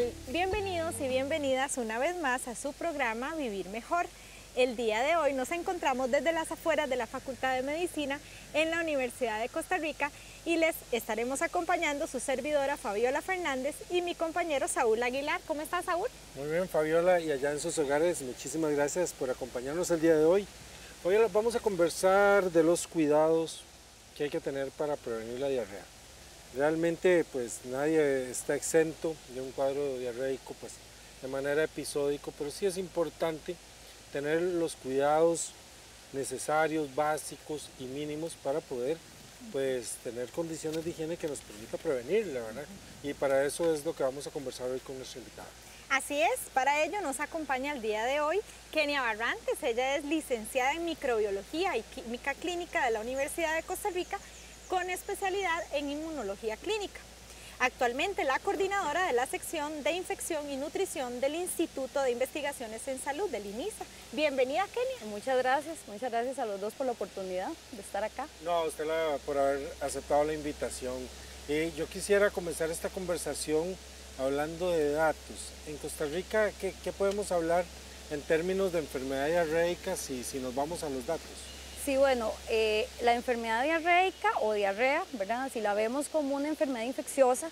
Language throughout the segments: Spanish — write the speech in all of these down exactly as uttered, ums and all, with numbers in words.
tal? Bienvenidos y bienvenidas una vez más a su programa Vivir Mejor. El día de hoy nos encontramos desde las afueras de la Facultad de Medicina en la Universidad de Costa Rica y les estaremos acompañando su servidora Fabiola Fernández y mi compañero Saúl Aguilar. ¿Cómo estás, Saúl? Muy bien, Fabiola, y allá en sus hogares, muchísimas gracias por acompañarnos el día de hoy. Fabiola, vamos a conversar de los cuidados que hay que tener para prevenir la diarrea. Realmente pues nadie está exento de un cuadro diarreico pues, de manera episódica, pero sí es importante tener los cuidados necesarios, básicos y mínimos para poder pues, tener condiciones de higiene que nos permita prevenir, la verdad. Y para eso es lo que vamos a conversar hoy con nuestra invitada. Así es, para ello nos acompaña el día de hoy Kenia Barrantes. Ella es licenciada en microbiología y química clínica de la Universidad de Costa Rica, con especialidad en inmunología clínica. Actualmente la coordinadora de la sección de infección y nutrición del Instituto de Investigaciones en Salud del INISA. Bienvenida, Kenia. Muchas gracias, muchas gracias a los dos por la oportunidad de estar acá. No, a usted la, por haber aceptado la invitación. Eh, yo quisiera comenzar esta conversación hablando de datos. En Costa Rica, ¿qué, qué podemos hablar en términos de enfermedad diarreica si, si nos vamos a los datos? Sí, bueno, eh, la enfermedad diarreica o diarrea, ¿verdad? Si la vemos como una enfermedad infecciosa,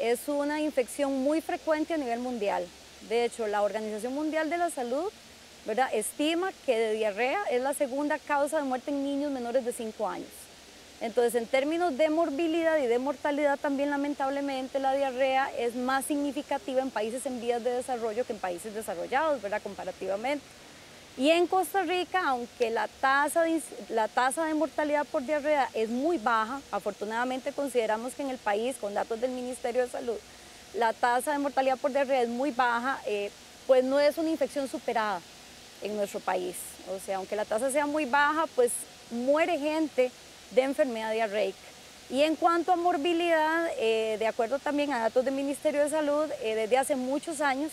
es una infección muy frecuente a nivel mundial. De hecho, la Organización Mundial de la Salud, ¿verdad?, estima que de diarrea es la segunda causa de muerte en niños menores de cinco años. Entonces, en términos de morbilidad y de mortalidad, también lamentablemente la diarrea es más significativa en países en vías de desarrollo que en países desarrollados, ¿verdad?, comparativamente. Y en Costa Rica, aunque la tasa de, la tasa de mortalidad por diarrea es muy baja, afortunadamente consideramos que en el país, con datos del Ministerio de Salud, la tasa de mortalidad por diarrea es muy baja, eh, pues no es una infección superada en nuestro país. O sea, aunque la tasa sea muy baja, pues muere gente de enfermedad diarreica. Y en cuanto a morbilidad, eh, de acuerdo también a datos del Ministerio de Salud, eh, desde hace muchos años,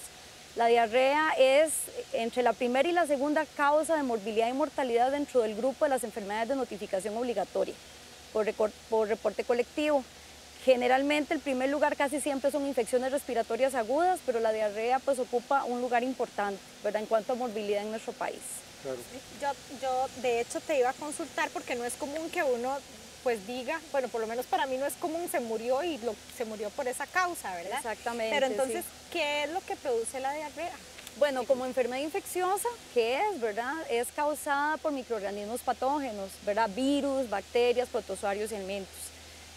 la diarrea es entre la primera y la segunda causa de morbilidad y mortalidad dentro del grupo de las enfermedades de notificación obligatoria por, por reporte colectivo. Generalmente, el primer lugar casi siempre son infecciones respiratorias agudas, pero la diarrea pues ocupa un lugar importante, ¿verdad?, en cuanto a morbilidad en nuestro país. Claro. Yo, yo de hecho te iba a consultar porque no es común que uno pues diga, bueno, por lo menos para mí no es común, se murió y lo, se murió por esa causa, ¿verdad? Exactamente. Pero entonces, sí. ¿Qué es lo que produce la diarrea? Bueno, como enfermedad infecciosa, ¿qué es, verdad? Es causada por microorganismos patógenos, ¿verdad? Virus, bacterias, protozoarios y alimentos.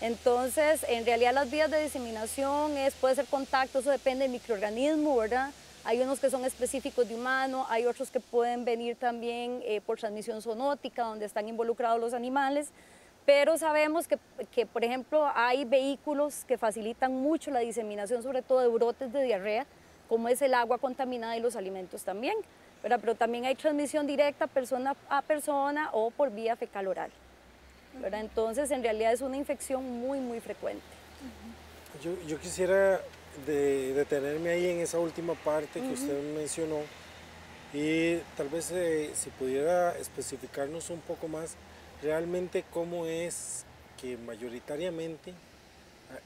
Entonces, en realidad las vías de diseminación es, puede ser contacto, eso depende del microorganismo, ¿verdad? Hay unos que son específicos de humano, hay otros que pueden venir también eh, por transmisión zoonótica, donde están involucrados los animales. Pero sabemos que, que, por ejemplo, hay vehículos que facilitan mucho la diseminación, sobre todo de brotes de diarrea, como es el agua contaminada y los alimentos también, ¿verdad? Pero también hay transmisión directa persona a persona o por vía fecal oral, ¿verdad? Entonces, en realidad es una infección muy, muy frecuente. Yo, yo quisiera de, detenerme ahí en esa última parte que usted mencionó y tal vez eh, si pudiera especificarnos un poco más realmente cómo es que mayoritariamente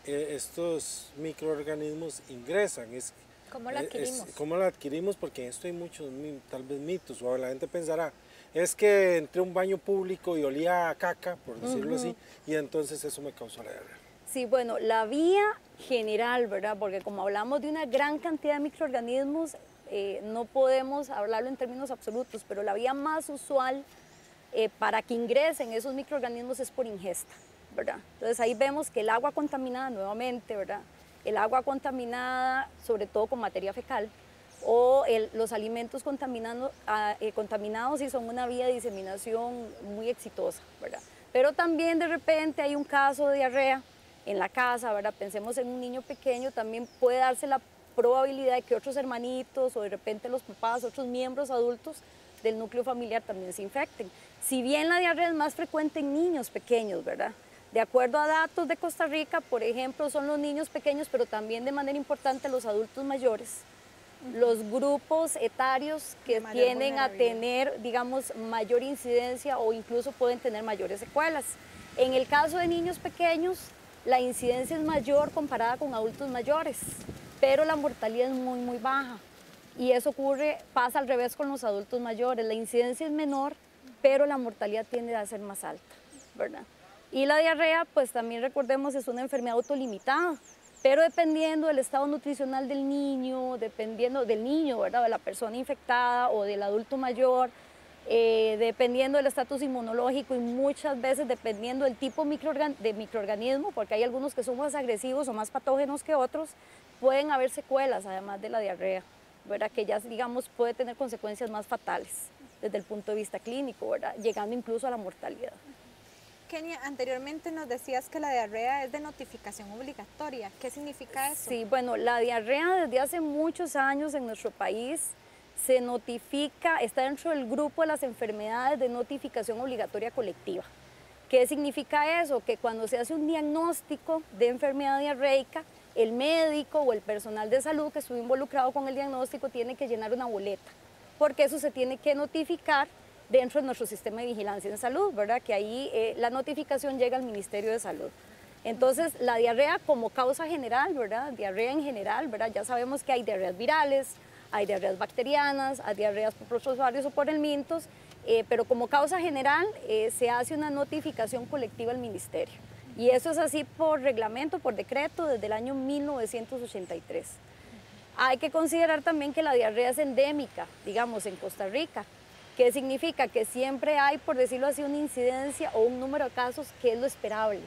estos microorganismos ingresan. Es, ¿Cómo la adquirimos? Es, ¿Cómo la adquirimos? Porque en esto hay muchos tal vez mitos, o la gente pensará, es que entré a un baño público y olía a caca, por decirlo uh-huh. así, y entonces eso me causó la diarrea. Sí, bueno, la vía general, ¿verdad? Porque como hablamos de una gran cantidad de microorganismos, eh, no podemos hablarlo en términos absolutos, pero la vía más usual Eh, para que ingresen esos microorganismos es por ingesta, ¿verdad? Entonces ahí vemos que el agua contaminada nuevamente, ¿verdad? El agua contaminada, sobre todo con materia fecal, o el, los alimentos contaminando, eh, contaminados sí son una vía de diseminación muy exitosa, ¿verdad? Pero también de repente hay un caso de diarrea en la casa, ¿verdad? Pensemos en un niño pequeño, también puede darse la probabilidad de que otros hermanitos o de repente los papás, otros miembros adultos del núcleo familiar también se infecten. Si bien la diarrea es más frecuente en niños pequeños, ¿verdad? De acuerdo a datos de Costa Rica, por ejemplo, son los niños pequeños, pero también de manera importante los adultos mayores, uh-huh. los grupos etarios que tienden a tener, digamos, mayor incidencia o incluso pueden tener mayores secuelas. En el caso de niños pequeños, la incidencia es mayor comparada con adultos mayores. pero la mortalidad es muy, muy baja. Y eso ocurre, pasa al revés con los adultos mayores. La incidencia es menor, pero la mortalidad tiende a ser más alta, ¿verdad? Y la diarrea, pues también recordemos, es una enfermedad autolimitada, pero dependiendo del estado nutricional del niño, dependiendo del niño, ¿verdad?, de la persona infectada o del adulto mayor, eh, dependiendo del estatus inmunológico y muchas veces dependiendo del tipo microorgan de microorganismo, porque hay algunos que son más agresivos o más patógenos que otros, pueden haber secuelas además de la diarrea, ¿verdad?, que ya, digamos, puede tener consecuencias más fatales desde el punto de vista clínico, ¿verdad?, llegando incluso a la mortalidad. Kenia, anteriormente nos decías que la diarrea es de notificación obligatoria. ¿Qué significa eso? Sí, bueno, la diarrea desde hace muchos años en nuestro país se notifica, está dentro del grupo de las enfermedades de notificación obligatoria colectiva. ¿Qué significa eso? Que cuando se hace un diagnóstico de enfermedad diarreica, el médico o el personal de salud que estuvo involucrado con el diagnóstico tiene que llenar una boleta, porque eso se tiene que notificar dentro de nuestro sistema de vigilancia en salud, ¿verdad?, que ahí eh, la notificación llega al Ministerio de Salud. Entonces, la diarrea como causa general, ¿verdad?, diarrea en general, ¿verdad?, ya sabemos que hay diarreas virales, hay diarreas bacterianas, hay diarreas por protozoarios o por helmintos, eh, pero como causa general eh, se hace una notificación colectiva al Ministerio. Y eso es así por reglamento, por decreto, desde el año mil novecientos ochenta y tres. Hay que considerar también que la diarrea es endémica, digamos, en Costa Rica, que significa que siempre hay, por decirlo así, una incidencia o un número de casos que es lo esperable.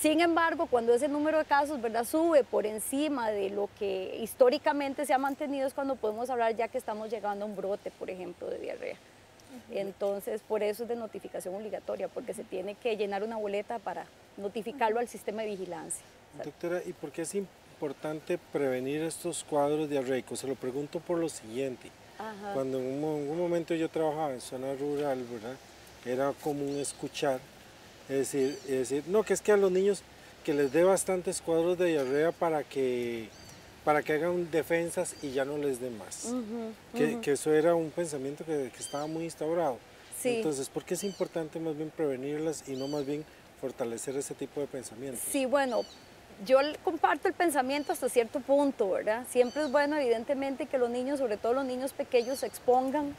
Sin embargo, cuando ese número de casos, ¿verdad?, sube por encima de lo que históricamente se ha mantenido, es cuando podemos hablar ya que estamos llegando a un brote, por ejemplo, de diarrea. Uh-huh. Entonces, por eso es de notificación obligatoria, porque se tiene que llenar una boleta para notificarlo al sistema de vigilancia. Doctora, ¿y por qué es importante prevenir estos cuadros diarreicos? Se lo pregunto por lo siguiente. Ajá. Cuando en un, un momento yo trabajaba en zona rural, ¿verdad?, era común escuchar, es decir, es decir, no, que es que a los niños que les dé bastantes cuadros de diarrea para que, para que hagan defensas y ya no les dé más. Uh-huh, uh-huh. Que, que eso era un pensamiento que, que estaba muy instaurado. Sí. Entonces, ¿por qué es importante más bien prevenirlas y no más bien fortalecer ese tipo de pensamientos? Sí, bueno, yo comparto el pensamiento hasta cierto punto, ¿verdad? Siempre es bueno, evidentemente, que los niños, sobre todo los niños pequeños, se expongan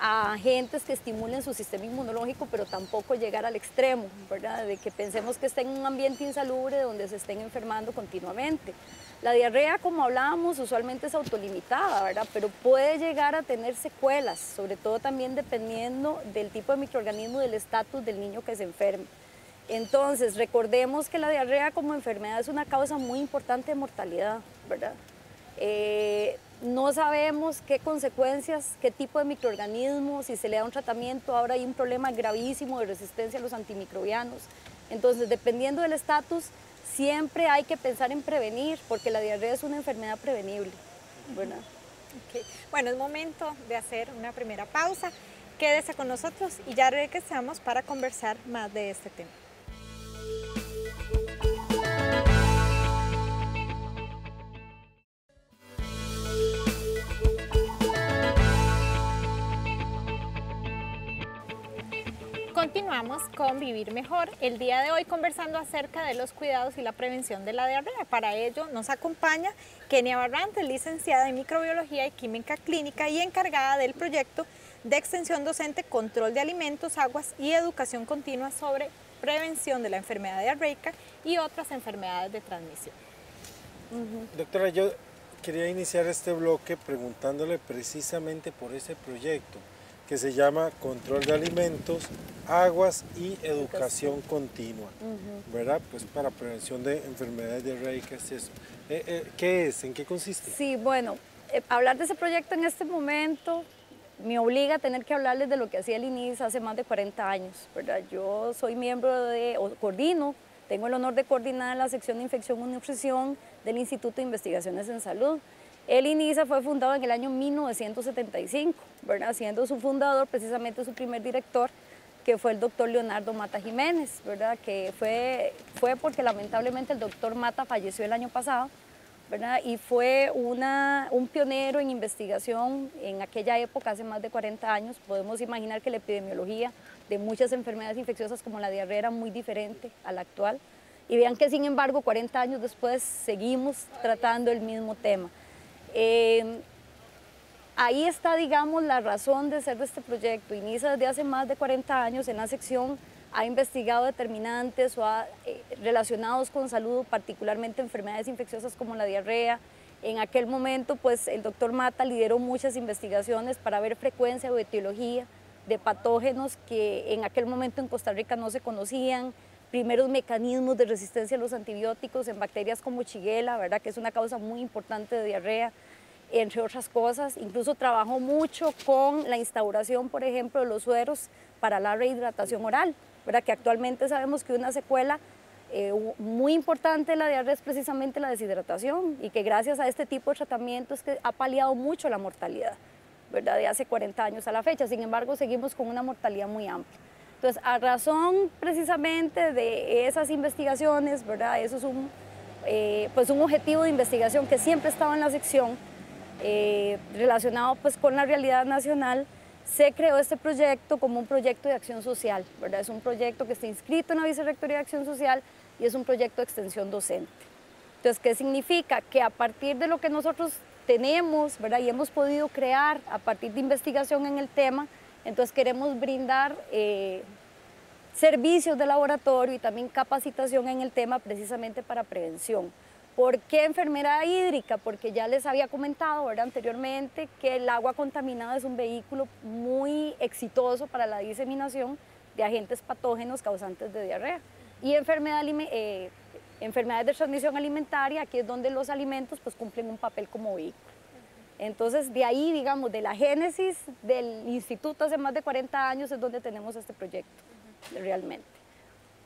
a agentes que estimulen su sistema inmunológico, pero tampoco llegar al extremo, ¿verdad?, de que pensemos que estén en un ambiente insalubre donde se estén enfermando continuamente. La diarrea, como hablábamos, usualmente es autolimitada, ¿verdad?, pero puede llegar a tener secuelas, sobre todo también dependiendo del tipo de microorganismo, del estatus del niño que se enferme. Entonces, recordemos que la diarrea como enfermedad es una causa muy importante de mortalidad, ¿verdad? Eh, no sabemos qué consecuencias, qué tipo de microorganismos, si se le da un tratamiento. Ahora hay un problema gravísimo de resistencia a los antimicrobianos. Entonces, dependiendo del estatus, siempre hay que pensar en prevenir, porque la diarrea es una enfermedad prevenible, ¿verdad? Okay. Bueno, es momento de hacer una primera pausa. Quédese con nosotros y ya regresamos para conversar más de este tema. Continuamos con Vivir Mejor, el día de hoy conversando acerca de los cuidados y la prevención de la diarrea. Para ello nos acompaña Kenia Barrantes, licenciada en microbiología y química clínica y encargada del proyecto de extensión docente, control de alimentos, aguas y educación continua sobre prevención de la enfermedad diarreica y otras enfermedades de transmisión. Uh-huh. Doctora, yo quería iniciar este bloque preguntándole precisamente por ese proyecto que se llama Control de Alimentos, Aguas y Educación Continua, uh-huh, ¿verdad? Pues para prevención de enfermedades diarreicas. Eso. Eh, eh, ¿Qué es? ¿En qué consiste? Sí, bueno, eh, hablar de ese proyecto en este momento me obliga a tener que hablarles de lo que hacía el INISA hace más de cuarenta años, ¿verdad? Yo soy miembro de, o coordino, tengo el honor de coordinar la sección de infección y nutrición del Instituto de Investigaciones en Salud. El INISA fue fundado en el año mil novecientos setenta y cinco, ¿verdad?, siendo su fundador precisamente su primer director, que fue el doctor Leonardo Mata Jiménez, ¿verdad?, que fue, fue porque lamentablemente el doctor Mata falleció el año pasado, ¿verdad?, y fue una, un pionero en investigación en aquella época, hace más de cuarenta años. Podemos imaginar que la epidemiología de muchas enfermedades infecciosas como la diarrea era muy diferente a la actual. Y vean que, sin embargo, cuarenta años después seguimos tratando el mismo tema. Eh, ahí está, digamos, la razón de ser de este proyecto. INISA desde hace más de cuarenta años en la sección ha investigado determinantes o ha, eh, relacionados con salud, particularmente enfermedades infecciosas como la diarrea. En aquel momento, pues, el doctor Mata lideró muchas investigaciones para ver frecuencia o etiología de patógenos que en aquel momento en Costa Rica no se conocían, primeros mecanismos de resistencia a los antibióticos en bacterias como Shigella, ¿verdad?, que es una causa muy importante de diarrea, entre otras cosas. Incluso trabajó mucho con la instauración, por ejemplo, de los sueros para la rehidratación oral, ¿verdad?, que actualmente sabemos que una secuela eh, muy importante de la diarrea es precisamente la deshidratación, y que gracias a este tipo de tratamientos que ha paliado mucho la mortalidad, ¿verdad?, de hace cuarenta años a la fecha. Sin embargo, seguimos con una mortalidad muy amplia. Entonces, a razón precisamente de esas investigaciones, ¿verdad?, eso es un, eh, pues un objetivo de investigación que siempre estaba en la sección, eh, relacionado, pues, con la realidad nacional, se creó este proyecto como un proyecto de acción social, ¿verdad? Es un proyecto que está inscrito en la Vicerrectoría de Acción Social y es un proyecto de extensión docente. Entonces, ¿qué significa? Que a partir de lo que nosotros tenemos, ¿verdad?, y hemos podido crear a partir de investigación en el tema, entonces queremos brindar eh, servicios de laboratorio y también capacitación en el tema precisamente para prevención. ¿Por qué enfermedad hídrica? Porque ya les había comentado, ¿verdad?, anteriormente que el agua contaminada es un vehículo muy exitoso para la diseminación de agentes patógenos causantes de diarrea. Y enfermedad, eh, enfermedades de transmisión alimentaria, aquí es donde los alimentos, pues, cumplen un papel como vehículo. Entonces, de ahí, digamos, de la génesis del instituto hace más de cuarenta años es donde tenemos este proyecto, uh-huh, realmente.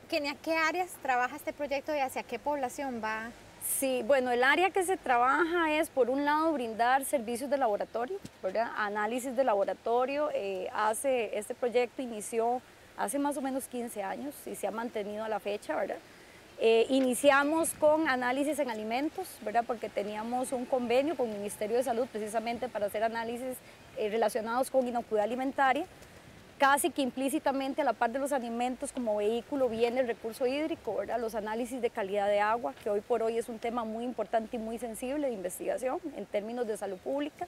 Kenia, ¿qué áreas trabaja este proyecto y hacia qué población va? Sí, bueno, el área que se trabaja es, por un lado, brindar servicios de laboratorio, ¿verdad?, análisis de laboratorio. Eh, hace, este proyecto inició hace más o menos quince años y se ha mantenido a la fecha, ¿verdad? Eh, iniciamos con análisis en alimentos, ¿verdad?, porque teníamos un convenio con el Ministerio de Salud precisamente para hacer análisis eh, relacionados con inocuidad alimentaria. Casi que implícitamente, a la par de los alimentos como vehículo, viene el recurso hídrico, ¿verdad?, los análisis de calidad de agua, que hoy por hoy es un tema muy importante y muy sensible de investigación en términos de salud pública.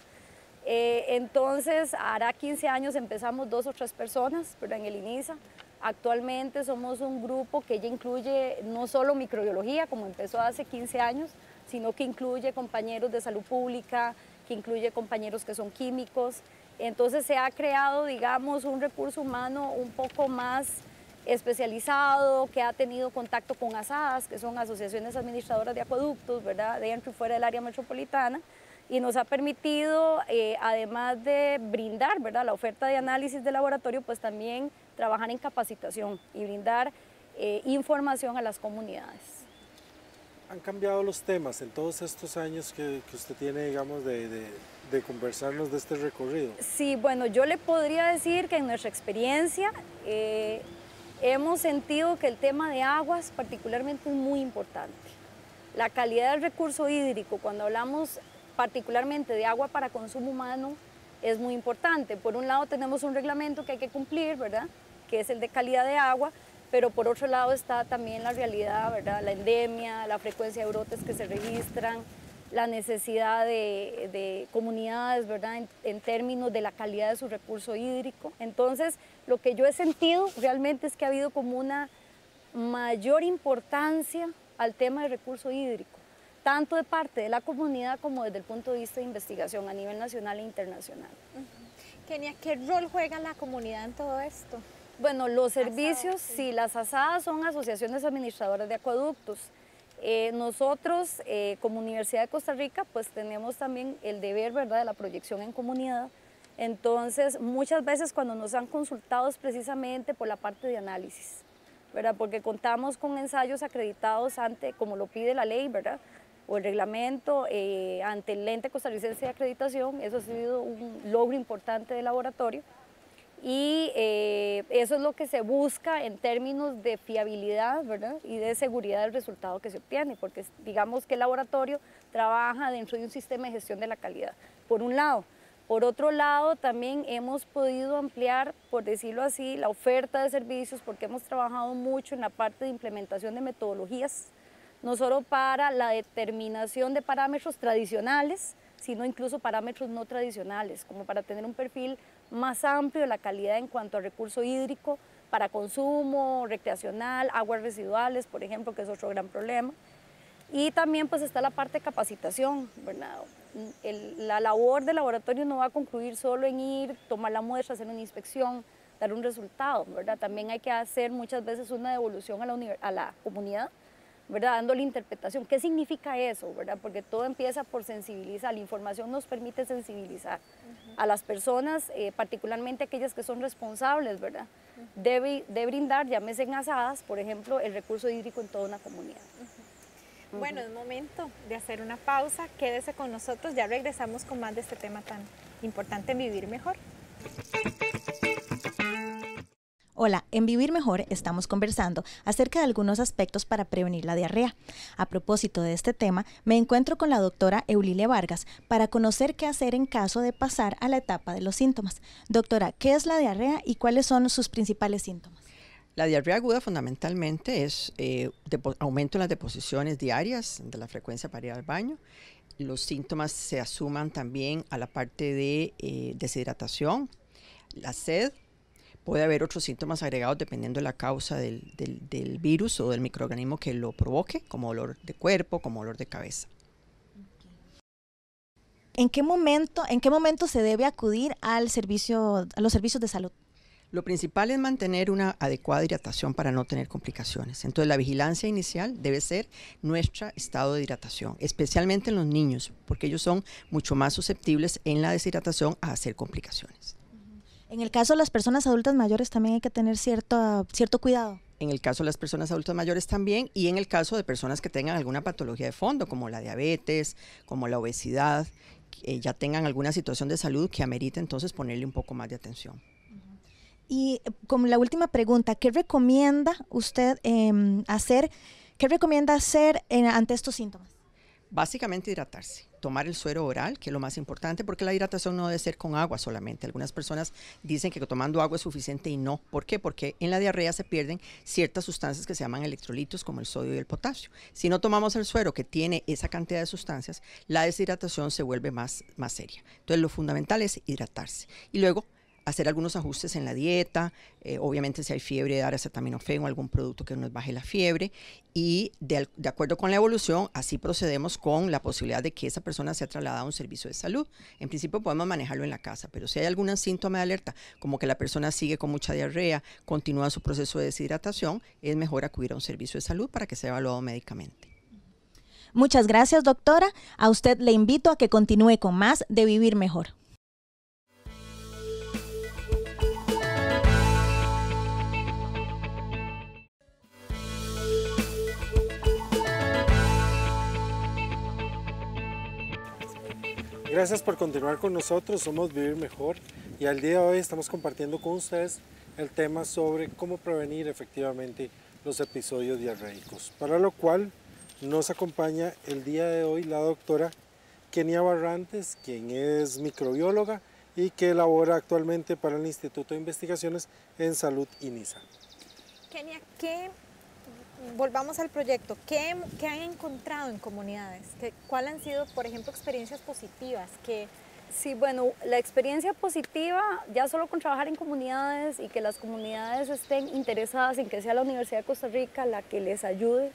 Eh, entonces, hará quince años empezamos dos o tres personas, ¿verdad?, en el INISA. Actualmente somos un grupo que ya incluye no solo microbiología, como empezó hace quince años, sino que incluye compañeros de salud pública, que incluye compañeros que son químicos. Entonces se ha creado, digamos, un recurso humano un poco más especializado, que ha tenido contacto con ASADAS, que son asociaciones administradoras de acueductos, ¿verdad?, dentro y fuera del área metropolitana, y nos ha permitido, eh, además de brindar, ¿verdad?, la oferta de análisis de laboratorio, pues también trabajar en capacitación y brindar eh, información a las comunidades. ¿Han cambiado los temas en todos estos años que, que usted tiene, digamos, de, de, de conversarnos de este recorrido? Sí, bueno, yo le podría decir que en nuestra experiencia eh, hemos sentido que el tema de aguas particularmente es muy importante. La calidad del recurso hídrico, cuando hablamos particularmente de agua para consumo humano, es muy importante. Por un lado tenemos un reglamento que hay que cumplir, ¿verdad?, que es el de calidad de agua, pero por otro lado está también la realidad, ¿verdad?, la endemia, la frecuencia de brotes que se registran, la necesidad de, de comunidades, ¿verdad?, en, en términos de la calidad de su recurso hídrico. Entonces, lo que yo he sentido realmente es que ha habido como una mayor importancia al tema del recurso hídrico, tanto de parte de la comunidad como desde el punto de vista de investigación a nivel nacional e internacional. Uh-huh. Kenia, ¿qué rol juega la comunidad en todo esto? Bueno, los servicios, Asada, sí. sí, las ASADAS son asociaciones administradoras de acueductos. Eh, nosotros, eh, como Universidad de Costa Rica, pues tenemos también el deber, ¿verdad?, de la proyección en comunidad. Entonces, muchas veces cuando nos han consultado es precisamente por la parte de análisis, ¿verdad?, porque contamos con ensayos acreditados ante, como lo pide la ley, ¿verdad?, o el reglamento, eh, ante el ente costarricense de acreditación. Eso ha sido un logro importante del laboratorio y eh, eso es lo que se busca en términos de fiabilidad, ¿verdad?, y de seguridad del resultado que se obtiene, porque digamos que el laboratorio trabaja dentro de un sistema de gestión de la calidad, por un lado. Por otro lado, también hemos podido ampliar, por decirlo así, la oferta de servicios, porque hemos trabajado mucho en la parte de implementación de metodologías, no solo para la determinación de parámetros tradicionales, sino incluso parámetros no tradicionales, como para tener un perfil más amplio de la calidad en cuanto al recurso hídrico, para consumo recreacional, aguas residuales, por ejemplo, que es otro gran problema. Y también pues está la parte de capacitación, ¿verdad? El, la labor del laboratorio no va a concluir solo en ir, tomar la muestra, hacer una inspección, dar un resultado, ¿verdad? También hay que hacer muchas veces una devolución a la, a la comunidad, ¿verdad? Dándole interpretación. ¿Qué significa eso, ¿verdad? Porque todo empieza por sensibilizar. La información nos permite sensibilizar uh-huh. a las personas, eh, particularmente aquellas que son responsables, ¿verdad? Uh-huh. Debe, de brindar, llámese en ASADAS, por ejemplo, el recurso hídrico en toda una comunidad. Uh-huh. Bueno, es momento de hacer una pausa, quédese con nosotros, ya regresamos con más de este tema tan importante en Vivir Mejor. Hola, en Vivir Mejor estamos conversando acerca de algunos aspectos para prevenir la diarrea. A propósito de este tema, me encuentro con la doctora Eulilia Vargas para conocer qué hacer en caso de pasar a la etapa de los síntomas. Doctora, ¿qué es la diarrea y cuáles son sus principales síntomas? La diarrea aguda fundamentalmente es eh, aumento en las deposiciones diarias de la frecuencia para ir al baño. Los síntomas se asuman también a la parte de eh, deshidratación, la sed. Puede haber otros síntomas agregados dependiendo de la causa del, del, del virus o del microorganismo que lo provoque, como dolor de cuerpo, como dolor de cabeza. ¿En qué momento, en qué momento se debe acudir al servicio, a los servicios de salud? Lo principal es mantener una adecuada hidratación para no tener complicaciones. Entonces, la vigilancia inicial debe ser nuestro estado de hidratación, especialmente en los niños, porque ellos son mucho más susceptibles en la deshidratación a hacer complicaciones. En el caso de las personas adultas mayores también hay que tener cierto, cierto cuidado. En el caso de las personas adultas mayores también, y en el caso de personas que tengan alguna patología de fondo, como la diabetes, como la obesidad, que ya tengan alguna situación de salud que amerite entonces ponerle un poco más de atención. Y como la última pregunta, ¿qué recomienda usted eh, hacer? ¿Qué recomienda hacer en, ante estos síntomas? Básicamente hidratarse, tomar el suero oral, que es lo más importante, porque la hidratación no debe ser con agua solamente. Algunas personas dicen que tomando agua es suficiente y no. ¿Por qué? Porque en la diarrea se pierden ciertas sustancias que se llaman electrolitos, como el sodio y el potasio. Si no tomamos el suero que tiene esa cantidad de sustancias, la deshidratación se vuelve más, más seria. Entonces, lo fundamental es hidratarse. Y luego hacer algunos ajustes en la dieta, eh, obviamente si hay fiebre dar acetaminofén o algún producto que nos baje la fiebre y de, de acuerdo con la evolución así procedemos con la posibilidad de que esa persona sea trasladada a un servicio de salud. En principio podemos manejarlo en la casa, pero si hay algún síntoma de alerta, como que la persona sigue con mucha diarrea, continúa su proceso de deshidratación, es mejor acudir a un servicio de salud para que sea evaluado médicamente. Muchas gracias, doctora. A usted le invito a que continúe con más de Vivir Mejor. Gracias por continuar con nosotros, somos Vivir Mejor y al día de hoy estamos compartiendo con ustedes el tema sobre cómo prevenir efectivamente los episodios diarreicos, para lo cual nos acompaña el día de hoy la doctora Kenia Barrantes, quien es microbióloga y que labora actualmente para el Instituto de Investigaciones en Salud INISA. Kenia, ¿qué? Volvamos al proyecto. ¿Qué, qué han encontrado en comunidades? ¿Cuáles han sido, por ejemplo, experiencias positivas? Que... Sí, bueno, la experiencia positiva, ya solo con trabajar en comunidades y que las comunidades estén interesadas en que sea la Universidad de Costa Rica la que les ayude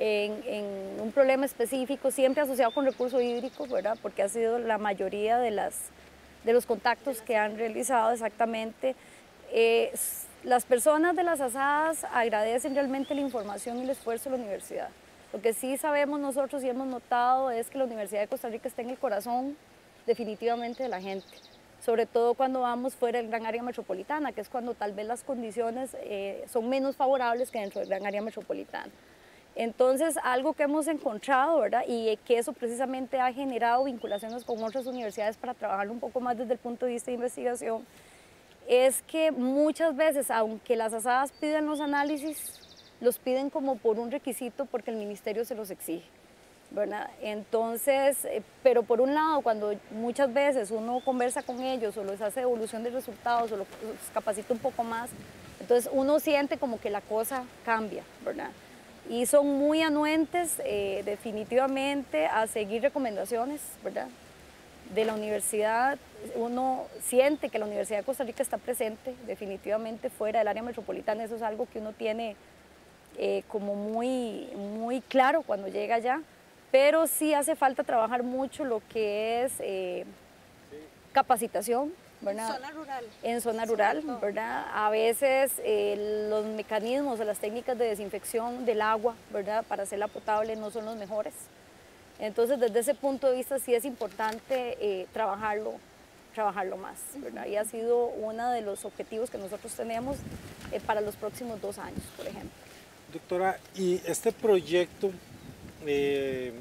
en, en un problema específico, siempre asociado con recursos hídricos, ¿verdad? Porque ha sido la mayoría de, las, de los contactos que han realizado exactamente. Eh, Las personas de las ASADAS agradecen realmente la información y el esfuerzo de la universidad. Lo que sí sabemos nosotros y hemos notado es que la Universidad de Costa Rica está en el corazón definitivamente de la gente, sobre todo cuando vamos fuera del gran área metropolitana, que es cuando tal vez las condiciones eh, son menos favorables que dentro del gran área metropolitana. Entonces, algo que hemos encontrado, ¿verdad? Y que eso precisamente ha generado vinculaciones con otras universidades para trabajar un poco más desde el punto de vista de investigación, es que muchas veces, aunque las ASADAS piden los análisis, los piden como por un requisito porque el ministerio se los exige. ¿verdad? Entonces, eh, pero por un lado, cuando muchas veces uno conversa con ellos o les hace evolución de resultados o los capacita un poco más, entonces uno siente como que la cosa cambia, ¿verdad? Y son muy anuentes eh, definitivamente a seguir recomendaciones, ¿verdad? De la universidad. Uno siente que la Universidad de Costa Rica está presente definitivamente fuera del área metropolitana. Eso es algo que uno tiene eh, como muy, muy claro cuando llega allá, pero sí hace falta trabajar mucho lo que es eh, capacitación, ¿verdad? En zona rural. En zona rural, ¿verdad? A veces eh, los mecanismos o las técnicas de desinfección del agua, ¿verdad? Para hacerla potable no son los mejores. Entonces, desde ese punto de vista sí es importante eh, trabajarlo, trabajarlo más, ¿verdad? Y ha sido uno de los objetivos que nosotros tenemos eh, para los próximos dos años, por ejemplo. Doctora, y este proyecto eh,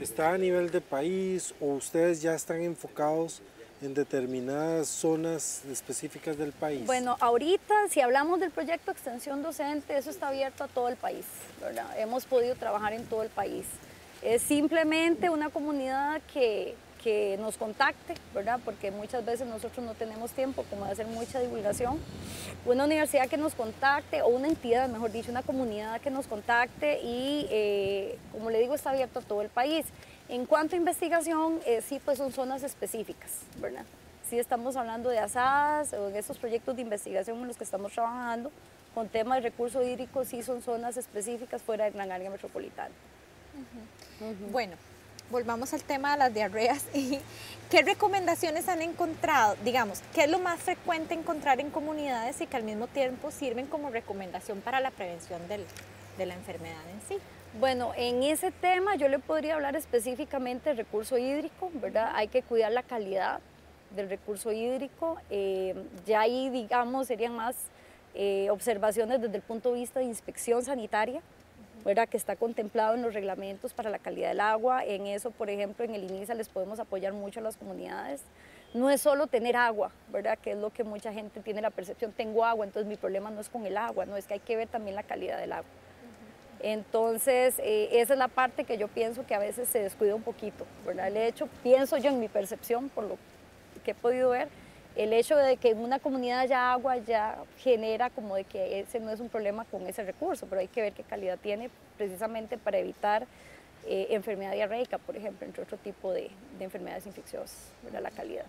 está a nivel de país o ustedes ya están enfocados en determinadas zonas específicas del país. Bueno, ahorita si hablamos del proyecto de extensión docente, eso está abierto a todo el país, ¿verdad? Hemos podido trabajar en todo el país. Es simplemente una comunidad que, que nos contacte, ¿verdad? Porque muchas veces nosotros no tenemos tiempo como de hacer mucha divulgación. Una universidad que nos contacte, o una entidad, mejor dicho, una comunidad que nos contacte y, eh, como le digo, está abierto a todo el país. En cuanto a investigación, eh, sí, pues son zonas específicas, ¿verdad? Sí estamos hablando de ASADAS o de esos proyectos de investigación en los que estamos trabajando con temas de recursos hídricos, sí son zonas específicas fuera de la área metropolitana. Uh-huh. Uh-huh. Bueno, volvamos al tema de las diarreas. Y ¿qué recomendaciones han encontrado? Digamos, ¿qué es lo más frecuente encontrar en comunidades y que al mismo tiempo sirven como recomendación para la prevención del, de la enfermedad en sí? Bueno, en ese tema yo le podría hablar específicamente del recurso hídrico, ¿verdad? Uh-huh. Hay que cuidar la calidad del recurso hídrico. Eh, ya ahí, digamos, serían más eh, observaciones desde el punto de vista de inspección sanitaria, ¿verdad? Que está contemplado en los reglamentos para la calidad del agua. En eso, por ejemplo, en el INISA les podemos apoyar mucho a las comunidades. No es solo tener agua, ¿verdad? Que es lo que mucha gente tiene la percepción, tengo agua, entonces mi problema no es con el agua, no, es que hay que ver también la calidad del agua. Entonces, eh, esa es la parte que yo pienso que a veces se descuida un poquito, ¿verdad? El hecho, pienso yo en mi percepción, por lo que he podido ver, el hecho de que en una comunidad haya agua ya genera como de que ese no es un problema con ese recurso, pero hay que ver qué calidad tiene precisamente para evitar eh, enfermedad diarreica, por ejemplo, entre otro tipo de, de enfermedades infecciosas, ¿verdad? La calidad.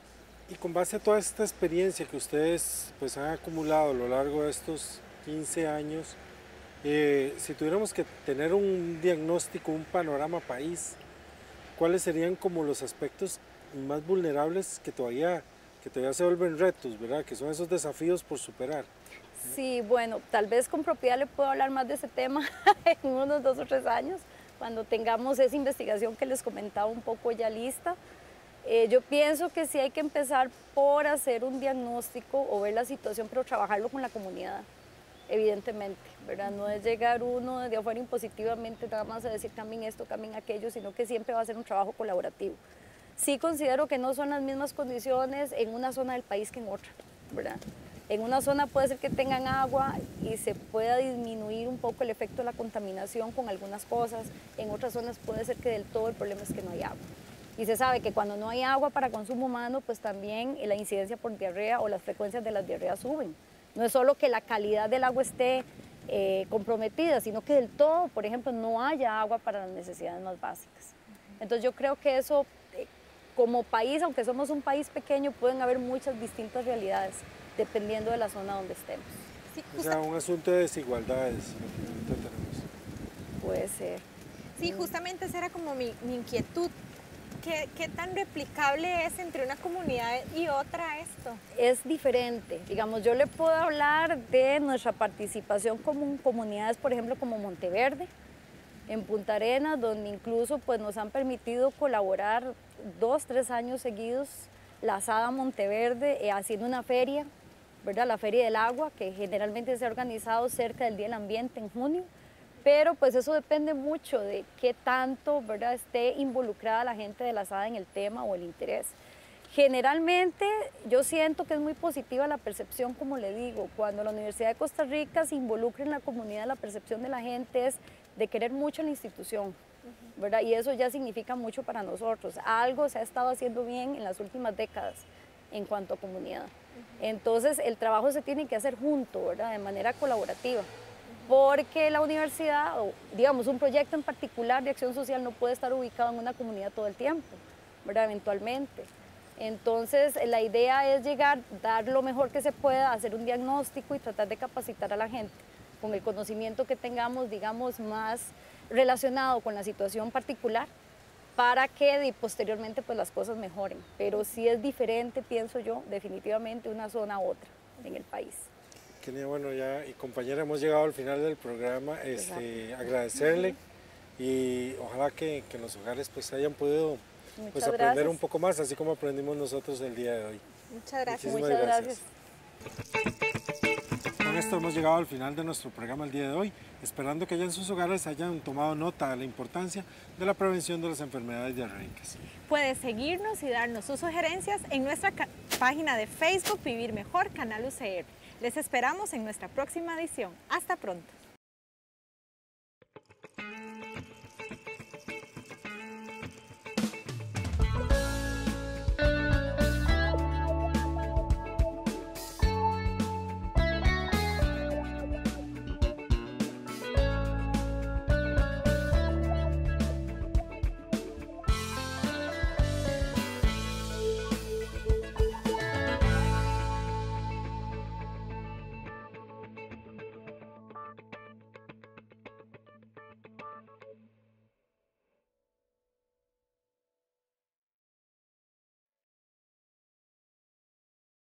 Y con base a toda esta experiencia que ustedes pues, han acumulado a lo largo de estos quince años, eh, si tuviéramos que tener un diagnóstico, un panorama país, ¿cuáles serían como los aspectos más vulnerables que todavía... que todavía se vuelven retos, ¿verdad? Que son esos desafíos por superar. Sí, bueno, tal vez con propiedad le puedo hablar más de ese tema en unos dos o tres años, cuando tengamos esa investigación que les comentaba un poco ya lista. Eh, yo pienso que sí hay que empezar por hacer un diagnóstico o ver la situación, pero trabajarlo con la comunidad, evidentemente, ¿verdad? No es llegar uno desde afuera impositivamente nada más a decir cambien esto, cambien aquello, sino que siempre va a ser un trabajo colaborativo. Sí considero que no son las mismas condiciones en una zona del país que en otra, ¿verdad? En una zona puede ser que tengan agua y se pueda disminuir un poco el efecto de la contaminación con algunas cosas, en otras zonas puede ser que del todo el problema es que no hay agua. Y se sabe que cuando no hay agua para consumo humano, pues también la incidencia por diarrea o las frecuencias de las diarreas suben. No es solo que la calidad del agua esté eh, comprometida, sino que del todo, por ejemplo, no haya agua para las necesidades más básicas. Entonces yo creo que eso... Como país, aunque somos un país pequeño, pueden haber muchas distintas realidades, dependiendo de la zona donde estemos. Sí, o sea, un asunto de desigualdades. Puede ser. Sí, justamente esa era como mi, mi inquietud. ¿Qué, ¿Qué tan replicable es entre una comunidad y otra esto? Es diferente. Digamos, yo le puedo hablar de nuestra participación como en comunidades, por ejemplo, como Monteverde, en Punta Arenas, donde incluso pues, nos han permitido colaborar dos, tres años seguidos, la ASADA Monteverde, eh, haciendo una feria, ¿verdad? La Feria del Agua, que generalmente se ha organizado cerca del Día del Ambiente en junio, pero pues eso depende mucho de qué tanto, ¿verdad?, esté involucrada la gente de la ASADA en el tema o el interés. Generalmente yo siento que es muy positiva la percepción, como le digo, cuando la Universidad de Costa Rica se involucra en la comunidad, la percepción de la gente es de querer mucho la institución, ¿verdad? Y eso ya significa mucho para nosotros. Algo se ha estado haciendo bien en las últimas décadas en cuanto a comunidad. Entonces el trabajo se tiene que hacer junto, ¿verdad? De manera colaborativa, porque la universidad, o digamos un proyecto en particular de acción social, no puede estar ubicado en una comunidad todo el tiempo, ¿verdad? Eventualmente. Entonces la idea es llegar, dar lo mejor que se pueda, hacer un diagnóstico y tratar de capacitar a la gente con el conocimiento que tengamos, digamos, más relacionado con la situación particular, para que posteriormente pues, las cosas mejoren. Pero sí es diferente, pienso yo, definitivamente una zona a otra en el país. Kenia, bueno, ya y compañera, hemos llegado al final del programa. Este, agradecerle uh-huh. y ojalá que, que los hogares pues, hayan podido pues, aprender gracias. un poco más, así como aprendimos nosotros el día de hoy. Muchas gracias. Muchas gracias. gracias. Con esto hemos llegado al final de nuestro programa el día de hoy, esperando que allá en sus hogares hayan tomado nota de la importancia de la prevención de las enfermedades diarreicas. Puede seguirnos y darnos sus sugerencias en nuestra página de Facebook Vivir Mejor Canal U C R. Les esperamos en nuestra próxima edición. Hasta pronto.